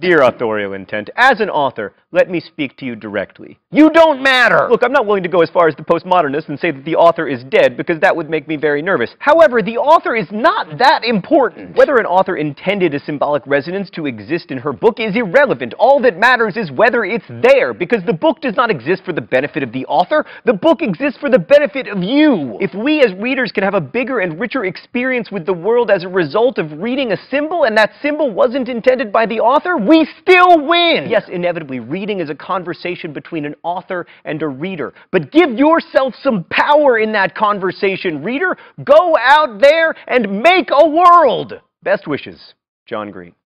Dear authorial intent, as an author, let me speak to you directly. You don't matter! Look, I'm not willing to go as far as the postmodernists and say that the author is dead, because that would make me very nervous. However, the author is not that important. Whether an author intended a symbolic resonance to exist in her book is irrelevant. All that matters is whether it's there, because the book does not exist for the benefit of the author. The book exists for the benefit of you. If we as readers can have a bigger and richer experience with the world as a result of reading a symbol, and that symbol wasn't intended by the author, we still win! Yes, inevitably, reading is a conversation between an author and a reader. But give yourself some power in that conversation, reader! Go out there and make a world! Best wishes, John Green.